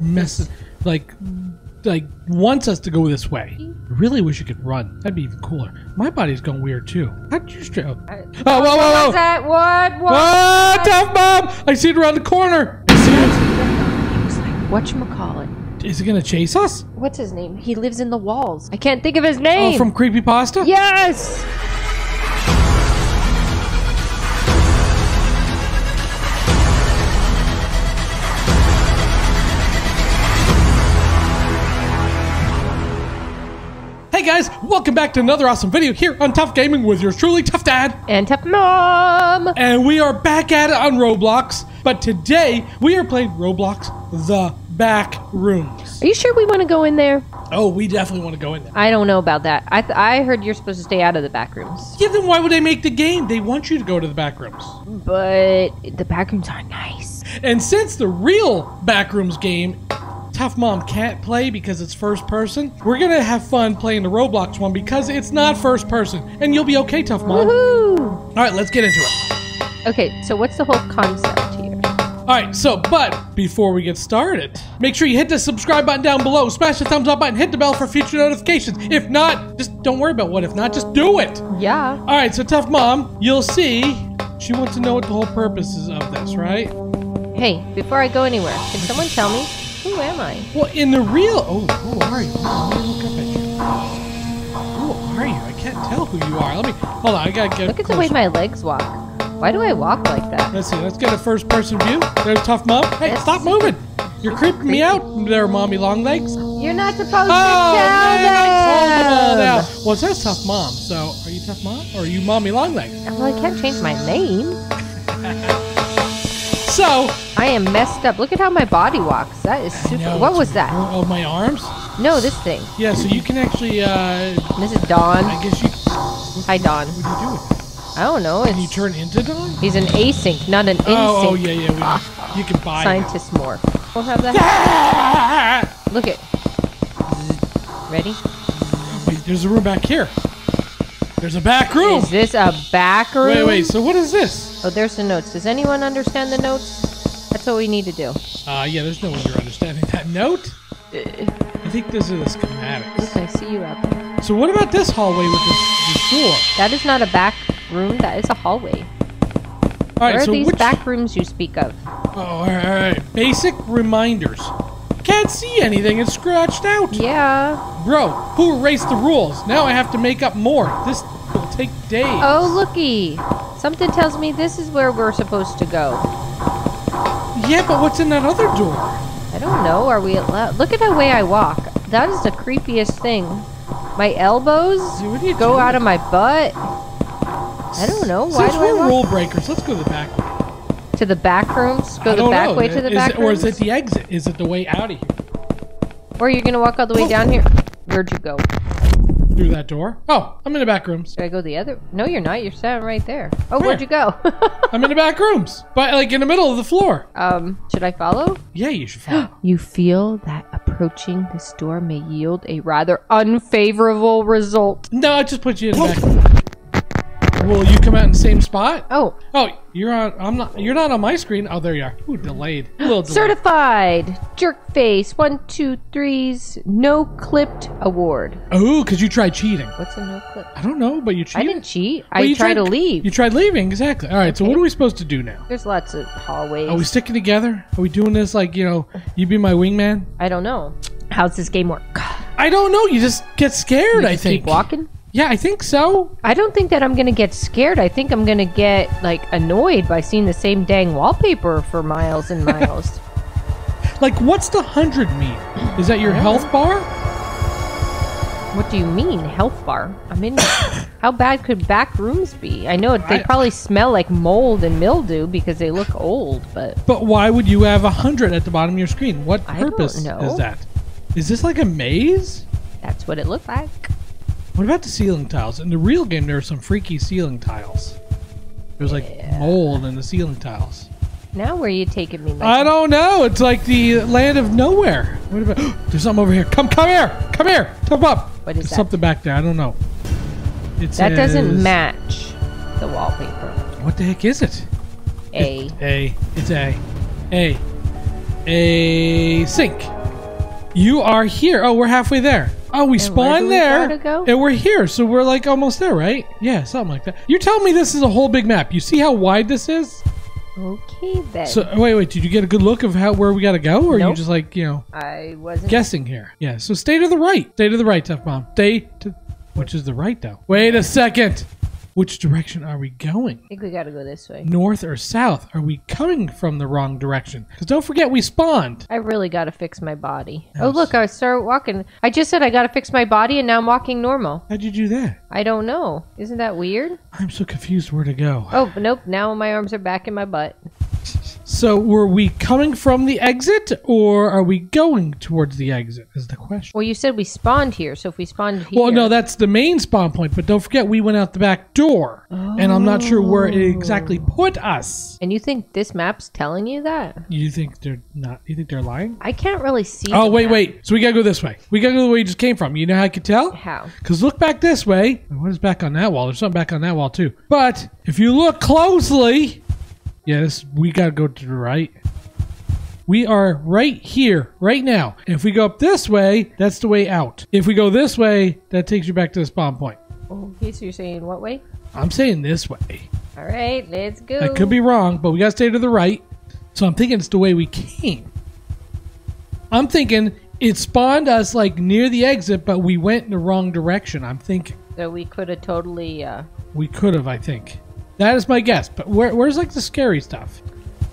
messes, like wants us to go this way. I really wish you could run. That'd be even cooler. My body's going weird too. How'd you straight? Oh, whoa, whoa, whoa! What's that? What? What? Ah, Tuf Mom! I see it around the corner. Whatchamacallit? Is it gonna chase us? What's his name? He lives in the walls. I can't think of his name. Oh, from Creepypasta? Yes. Hey guys, welcome back to another awesome video here on Tuf Gaming with yours truly, Tuf Dad. And Tuf Mom. And we are back at it on Roblox. But today, we are playing Roblox The Back Rooms. Are you sure we want to go in there? Oh, we definitely want to go in there. I don't know about that. I heard you're supposed to stay out of the back rooms. Yeah, then why would they make the game? They want you to go to the back rooms. But the back rooms are nice. And since the real back rooms game Tuf Mom can't play because it's first person, we're gonna have fun playing the Roblox one because it's not first person. And you'll be okay, Tuf Mom. Woohoo! All right, let's get into it. Okay, so what's the whole concept here? All right, so, but before we get started, make sure you hit the subscribe button down below, smash the thumbs up button, hit the bell for future notifications. If not, just don't worry about what if not, just do it. Yeah. All right, so Tuf Mom, you'll see, she wants to know what the whole purpose is of this, right? Hey, before I go anywhere, can someone tell me? Who am I? Well, in the real... Oh, who are you? Let me look up at you. Who are you? I can't tell who you are. Let me... Hold on, I gotta get Look at the way my legs walk. Why do I walk like that? Let's see. Let's get a first-person view. There's Tuf Mom. Hey, stop moving. You're creeping me out there, Mommy Long Legs. You're not supposed to tell them. Well, it says Tuf Mom, so are you Tuf Mom? Or are you Mommy Long Legs? Well, I can't change my name. So... I am messed up. Look at how my body walks. That is super. No, what was that? Oh, my arms? No, this thing. Yeah, so you can actually... This is Dawn. I guess you... Hi, Dawn. What do you do with that? I don't know. Can you turn into Dawn? He's an async, not an insync. Oh, yeah. You can buy Scientist him. More. We'll have that. Look it. Ready? Wait, there's a room back here. There's a back room. Is this a back room? Wait. So what is this? Oh, there's the notes. Does anyone understand the notes? That's what we need to do. Yeah, there's no way you're understanding that note. I think this is the schematics. Okay, see you out there. So what about this hallway with this door? That is not a back room. That is a hallway. All right, so these back rooms you speak of? Oh, all right. Basic reminders. Can't see anything. It's scratched out. Yeah. Bro, who erased the rules? Now I have to make up more. This will take days. Oh, looky. Something tells me this is where we're supposed to go. Yeah, but what's in that other door? I don't know. Are we allowed? Look at the way I walk. That is the creepiest thing. My elbows go out of my butt. I don't know. Why do I walk? Since we're rule breakers, let's go to the back way. To the back rooms? Go the back way to the back rooms? Or is it the exit? Is it the way out of here? Or you're going to walk all the way down here? Where'd you go? Through that door. Oh, I'm in the back rooms. Should I go the other? No, you're not. You're standing right there. Oh, where'd you go? I'm in the back rooms, but like in the middle of the floor. Should I follow? Yeah, you should follow. You feel that approaching this door may yield a rather unfavorable result. No, I just put you in the back. Will you come out in the same spot? Oh, you're on. I'm not. You're not on my screen. Oh, there you are. Ooh, delayed. A little delayed. Certified jerk face 1, 2, 3's no clipped award. Oh, because you tried cheating. What's a no clip? I don't know, but you cheated. I didn't cheat. Well, I tried to leave. You tried leaving, exactly. All right. Okay. So what are we supposed to do now? There's lots of hallways. Are we sticking together? Are we doing this like you be my wingman? I don't know. How's this game work? I don't know. You just get scared. I think. Keep walking. Yeah, I think so. I don't think that I'm going to get scared. I think I'm going to get, annoyed by seeing the same dang wallpaper for miles and miles. What's the 100 mean? Is that your health bar? What do you mean, health bar? I mean, how bad could back rooms be? I know they probably smell like mold and mildew because they look old, but... But why would you have 100 at the bottom of your screen? What purpose is that? Is this like a maze? That's what it looked like. What about the ceiling tiles? In the real game, there are some freaky ceiling tiles. There's mold in the ceiling tiles. Now where are you taking me? I don't know. It's like the land of nowhere. What about? There's something over here. Come here. Come here. Top up. What is that? Something back there. I don't know. That doesn't match the wallpaper. What the heck is it? A. It's A. a sink. You are here. Oh, we're halfway there. Oh, we spawned there, and we're here, so we're like almost there, right? Yeah, something like that. You're telling me this is a whole big map. You see how wide this is? Okay, then. So wait, did you get a good look of where we gotta go, or nope. You just like, you know? I wasn't guessing here. Yeah, so stay to the right. Stay to the right, Tuf Mom. Which is the right though? Wait a second. Which direction are we going? I think we gotta go this way. North or south? Are we coming from the wrong direction? Because don't forget we spawned. I really gotta fix my body. Yes. Oh look, I started walking. I just said I gotta fix my body and now I'm walking normal. How'd you do that? I don't know. Isn't that weird? I'm so confused where to go. Oh, nope. Now my arms are back in my butt. So were we coming from the exit or are we going towards the exit is the question. Well, you said we spawned here. So if we spawned here. Well, no, that's the main spawn point. But don't forget we went out the back door. Oh. And I'm not sure where it exactly put us. And you think this map's telling you that? You think they're not? You think they're lying? I can't really see. Oh, wait. So we got to go this way. We got to go the way you just came from. You know how I could tell? How? Because look back this way. What is back on that wall? There's something back on that wall, too. But if you look closely. Yes, we gotta go to the right. We are right here, right now. If we go up this way, that's the way out. If we go this way, that takes you back to the spawn point. Okay, so you're saying what way? I'm saying this way. All right, let's go. I could be wrong, but we gotta stay to the right. So I'm thinking it's the way we came. I'm thinking it spawned us like near the exit, but we went in the wrong direction, I'm thinking. So we could have totally... We could have, I think. That is my guess, but where's like the scary stuff?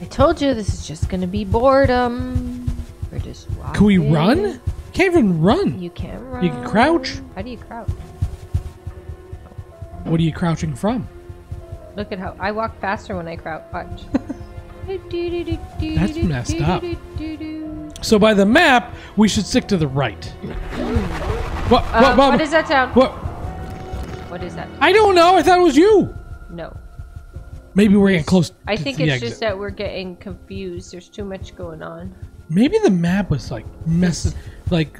I told you this is just gonna be boredom. We're just walking. Can we run? You can't even run. You can't run. You can crouch. How do you crouch? What are you crouching from? Look at how I walk faster when I crouch. Watch. That's messed up. So by the map, we should stick to the right. What is that sound? What is that? I don't know. I thought it was you. No. Maybe we're getting close. I think it's just that we're getting confused. There's too much going on. Maybe the map was like messing, like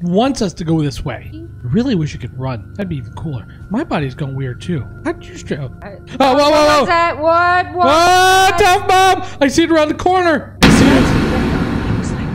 wants us to go this way. I really wish you could run. That'd be even cooler. My body's going weird too. How'd you straight? Oh, whoa! What's that? What? Tuf Mom! I see it around the corner.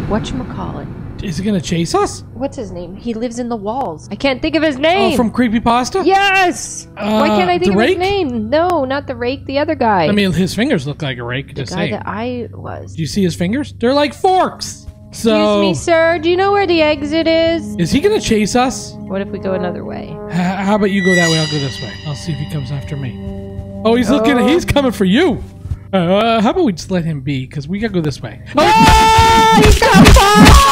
Whatchamacallit? Is it gonna chase us? What's his name? He lives in the walls. I can't think of his name. Oh, from Creepypasta? Yes! Why can't I think of his name? No, not the rake, the other guy. I mean, his fingers look like a rake. The guy that I was. Do you see his fingers? They're like forks. So... Excuse me, sir. Do you know where the exit is? Is he gonna chase us? What if we go another way? How about you go that way? I'll go this way. I'll see if he comes after me. Oh, he's looking. He's coming for you. How about we just let him be? Because we gotta go this way. Oh, he's got fire!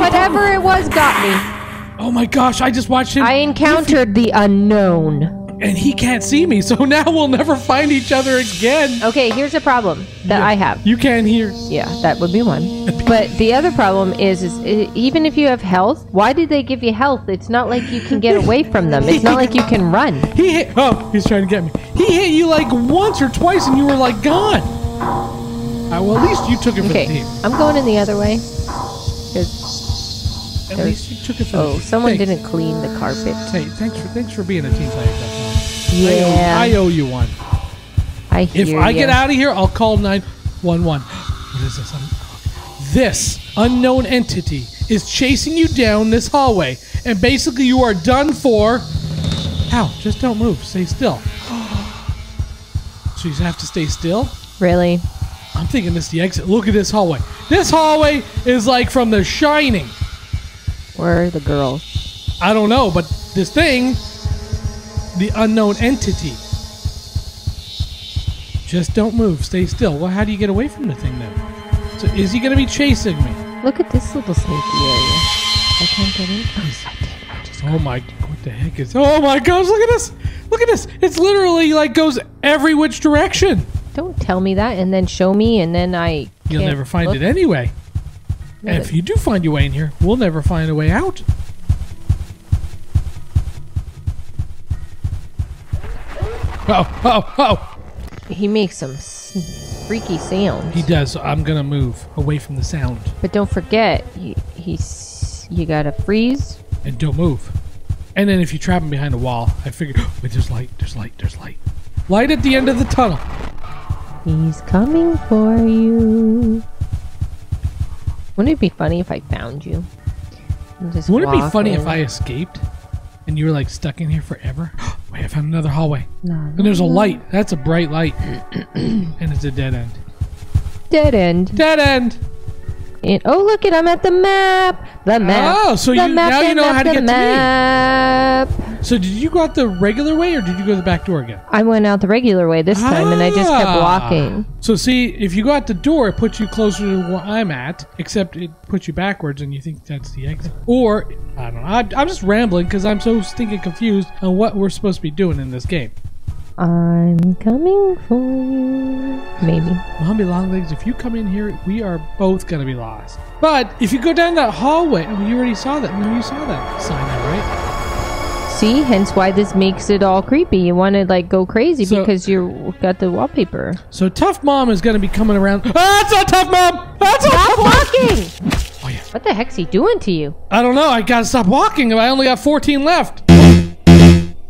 Whatever it was got me. Oh my gosh, I just watched him. I encountered the unknown. And he can't see me, so now we'll never find each other again. Okay, here's a problem that I have. You can't hear. Yeah, that would be one. But the other problem is even if you have health, why did they give you health? It's not like you can get away from them. It's not like you can run. He's trying to get me. He hit you like once or twice and you were like gone. Well, at least you took it for the team. I'm going in the other way. At least you took it for the team. Someone didn't clean the carpet. Hey, thanks for being a team player. Yeah. I owe you one. I hear you. If I get out of here, I'll call 911. What is this? This unknown entity is chasing you down this hallway. And basically you are done for. Ow, just don't move. Stay still. So you have to stay still? Really? I'm thinking this is the exit. Look at this hallway. This hallway is like from The Shining. Where are the girls? I don't know, but this thing, the unknown entity. Just don't move. Stay still. Well, how do you get away from the thing then? So is he going to be chasing me? Look at this little sneaky area. I can't get in. What the heck is... Oh my gosh, look at this. Look at this. It's literally like goes every which direction. Don't tell me that and then show me and then You'll never find it anyway. And if you do find your way in here, we'll never find a way out. He makes some freaky sounds. He does. So I'm going to move away from the sound. But don't forget, you got to freeze. And don't move. And then if you trap him behind a wall, I figure... Wait, there's light. Light at the end of the tunnel. He's coming for you. Wouldn't it be funny if I found you? Wouldn't it be funny if I escaped and you were like stuck in here forever? Wait, I found another hallway. And there's a light. That's a bright light. And it's a dead end. Dead end. Dead end. And, oh, look it! I'm at the map. The map. Oh, so you now you know how to get to me. So did you go out the regular way or did you go the back door again? I went out the regular way this time and I just kept walking. So see, if you go out the door, it puts you closer to where I'm at, except it puts you backwards and you think that's the exit. Or, I don't know, I'm just rambling because I'm so stinking confused on what we're supposed to be doing in this game. I'm coming for you. Maybe. Mommy Long Legs, if you come in here, we are both going to be lost. But if you go down that hallway, I mean, you already saw that. I mean, you saw that sign there, right? See, hence why this makes it all creepy. You want to, like, go crazy because you got the wallpaper. So Tuf Mom is going to be coming around. Ah, it's not Tuf Mom! That's not walking! Oh, yeah. What the heck's he doing to you? I don't know. I got to stop walking. I only got 14 left.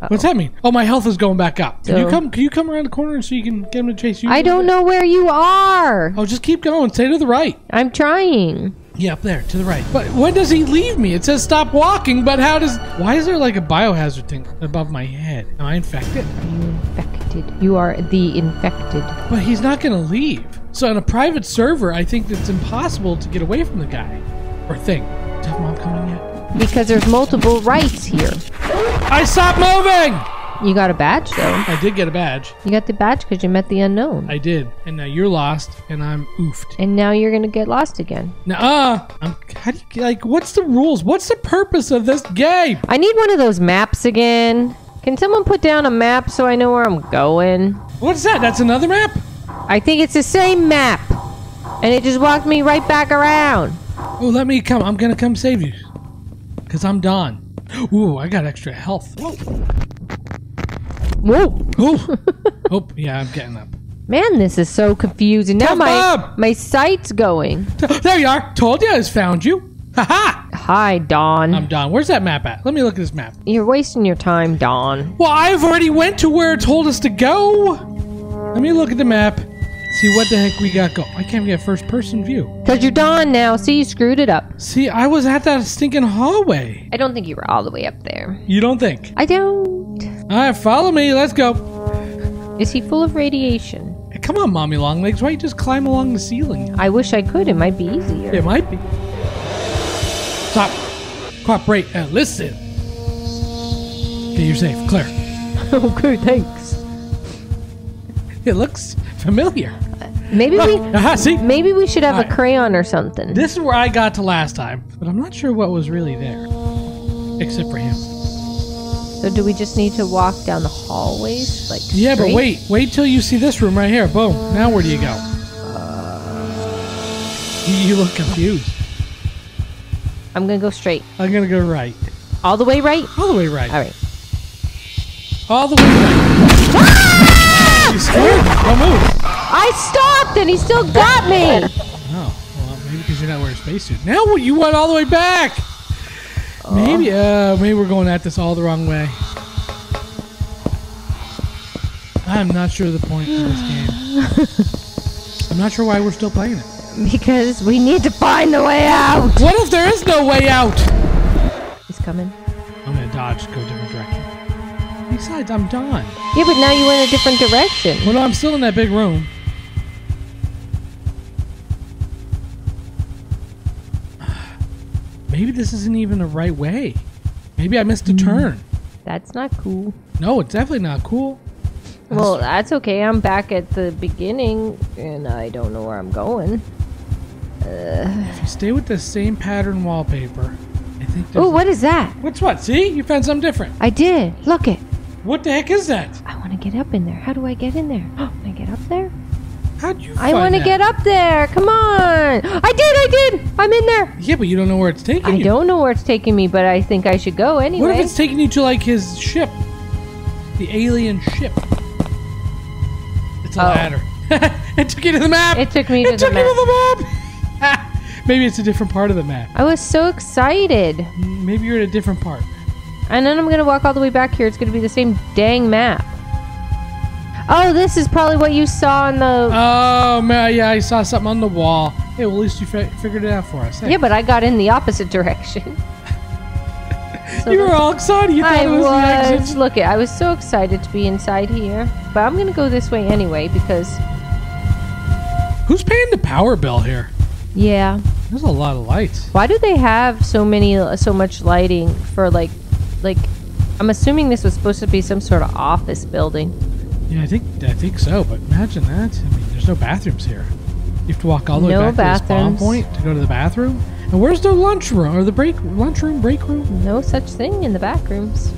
What's that mean? Oh, my health is going back up. So, can you come around the corner so you can get him to chase you? I don't know where you are. Oh, just keep going. Stay to the right. I'm trying. Yeah, up there, to the right. But when does he leave me? It says stop walking, but how does... Why is there like a biohazard thing above my head? Am I infected? Are you infected? You are the infected. But he's not going to leave. So on a private server, I think it's impossible to get away from the guy. Or thing. Is Tuf Mom coming yet? Because there's multiple rights here. I stopped moving! You got a badge, though. I did get a badge. You got the badge because you met the unknown. I did. And now you're lost, and I'm oofed. And now you're going to get lost again. How do you, like, what's the rules? What's the purpose of this game? I need one of those maps again. Can someone put down a map so I know where I'm going? What's that? That's another map? I think it's the same map. And it just walked me right back around. Oh, let me come. I'm going to come save you. Because I'm Don. Ooh, I got extra health. Whoa. Whoa. Ooh. Oh, yeah, I'm getting up. Man, this is so confusing. Now my sight's going. There you are. Told you I just found you. Ha-ha. Hi, Don. I'm Don. Where's that map at? Let me look at this map. You're wasting your time, Don. Well, I've already went to where it told us to go. Let me look at the map. See what the heck we got going. I can't get first person view. Because you're Don now. See, you screwed it up. See, I was at that stinking hallway. I don't think you were all the way up there. You don't think? I don't. All right, follow me. Let's go. Is he full of radiation? Hey, come on, Mommy Long Legs. Why don't you just climb along the ceiling? I wish I could. It might be easier. It might be. Stop. Cooperate and listen. Okay, you're safe. Claire. Okay, thanks. It looks familiar. Maybe maybe we should have a crayon or something. This is where I got to last time, but I'm not sure what was really there, except for him. So do we just need to walk down the hallways, like? Yeah, straight? But wait till you see this room right here. Boom. Now where do you go? You look confused. I'm gonna go straight. I'm gonna go right. All the way right. All the way right. All right. All the way right. You scared me. Don't move. I stopped and he still got me. Oh, well, maybe because you're not wearing a spacesuit. Now you went all the way back. Oh. Maybe we're going at this all the wrong way. I'm not sure the point of this game. I'm not sure why we're still playing it. Because we need to find the way out. What if there is no way out? He's coming. I'm going to dodge, go different direction. Besides, I'm done. Yeah, but now you went a different direction. Well, no, I'm still in that big room. Maybe this isn't even the right way. Maybe I missed a turn. That's not cool. No, it's definitely not cool. Well, that's okay. I'm back at the beginning, and I don't know where I'm going. If you stay with the same pattern wallpaper... Oh, what is that? What's what? See? You found something different. I did. Look it. What the heck is that? I want to get up in there. How do I get in there? Oh, can I get up there? How'd you find that? I want to get up there. Come on. I did. I'm in there. Yeah, but you don't know where it's taking you. I don't know where it's taking me, but I think I should go anyway. What if it's taking you to, like, his ship? The alien ship. It's a ladder. It took you to the map. It took me to the map. Maybe it's a different part of the map. I was so excited. Maybe you're at a different part. And then I'm going to walk all the way back here. It's going to be the same dang map. Oh, this is probably what you saw on the... Oh, man, yeah, I saw something on the wall. Hey, well, at least you figured it out for us. Hey. Yeah, but I got in the opposite direction. So you were all excited. You thought it was the exit. Look, I was so excited to be inside here. But I'm going to go this way anyway because... Who's paying the power bill here? Yeah. There's a lot of lights. Why do they have so much lighting for like I'm assuming this was supposed to be some sort of office building. Yeah, I think so, but imagine that. I mean, there's no bathrooms here. You have to walk all the way back to the spawn point to go to the bathroom. And where's the lunchroom or the break room? No such thing in the back rooms.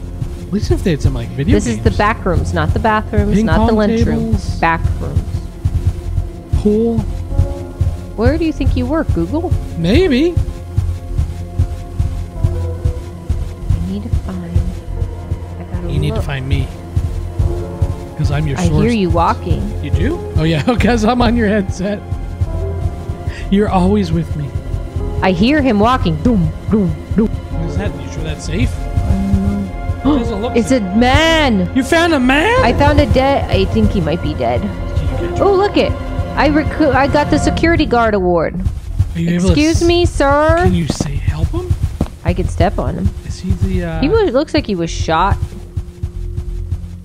At least if they had some like video games. This is the back rooms, not the bathrooms, not the lunchroom. Back rooms. Pool. Where do you think you work, Google? Maybe. I need to find. You need to find me. Because I'm your source. I hear you walking. You do? Oh yeah, because I'm on your headset. You're always with me. I hear him walking. Doom, doom, doom. What is that? You sure that's safe? It's a man. You found a man? I found a dead. I think he might be dead. Oh, look it. I got the security guard award. Are you Excuse able to me, sir. Can you say help him? I could step on him. Is he the? He looks like he was shot.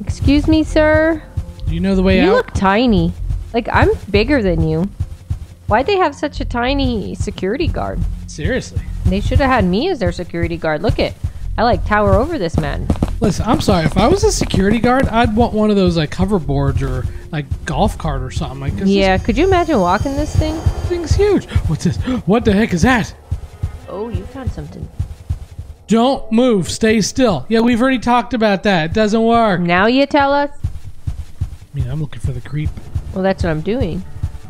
Excuse me, sir. Do you know the way out? You look tiny. Like I'm bigger than you. Why'd they have such a tiny security guard? Seriously. They should have had me as their security guard. Look it. I like tower over this man. Listen, I'm sorry. If I was a security guard, I'd want one of those like hoverboards or like golf cart or something. Like yeah, could you imagine walking this thing? This thing's huge. What's this? What the heck is that? Oh, you found something. Don't move. Stay still. Yeah, we've already talked about that. It doesn't work. Now you tell us. I mean, I'm looking for the creep. Well, that's what I'm doing.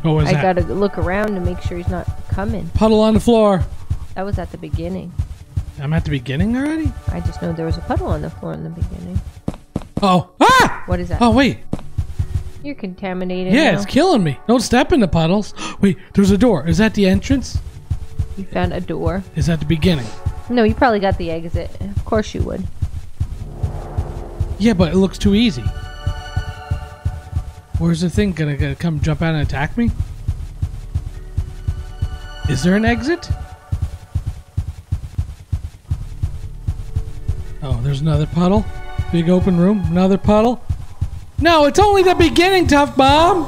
What was that? I gotta look around to make sure he's not coming. Puddle on the floor. That was at the beginning. I'm at the beginning already? I just know there was a puddle on the floor in the beginning. Uh oh. Ah! What is that? Oh, wait. You're contaminated. Yeah, now. It's killing me. Don't step in the puddles. Wait, there's a door. Is that the entrance? You found a door. Is that the beginning? No, you probably got the exit. Of course you would. Yeah, but it looks too easy. Where's the thing gonna come jump out and attack me? Is there an exit? Oh, there's another puddle. Big open room. Another puddle. No, it's only the beginning, Tuf Mom.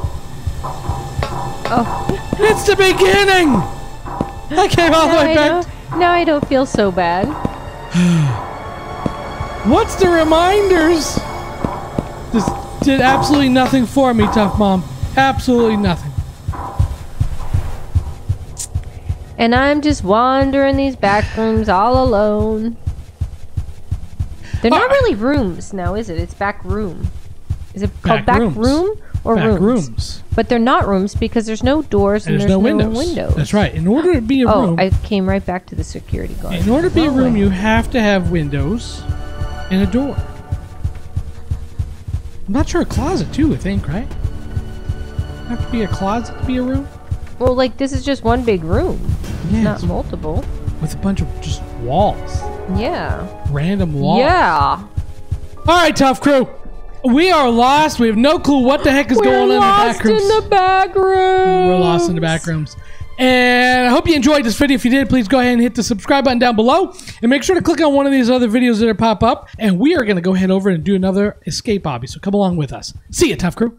Oh. It's the beginning. I came all the way back. Now I don't feel so bad. What's the reminders? This did absolutely nothing for me, Tuf Mom. Absolutely nothing. And I'm just wandering these back rooms all alone. They're not really rooms now, is it? It's back room. Is it called back rooms or rooms? But they're not rooms because there's no doors and there's no windows. That's right. In order to be a room... I came right back to the security guard. In order to be a room, you have to have windows and a door. I'm not sure a closet, too, I think, right? Have to be a closet to be a room? Well, like, this is just one big room. Yeah, not multiple. With a bunch of just walls. Yeah. Random walls. Yeah. All right, Tuf Crew. We are lost. We have no clue what the heck is going on in the back rooms. We're lost in the back rooms. And I hope you enjoyed this video. If you did, please go ahead and hit the subscribe button down below. And make sure to click on one of these other videos that pop up. And we are going to go ahead over and do another escape obby. So come along with us. See ya, Tuf Crew.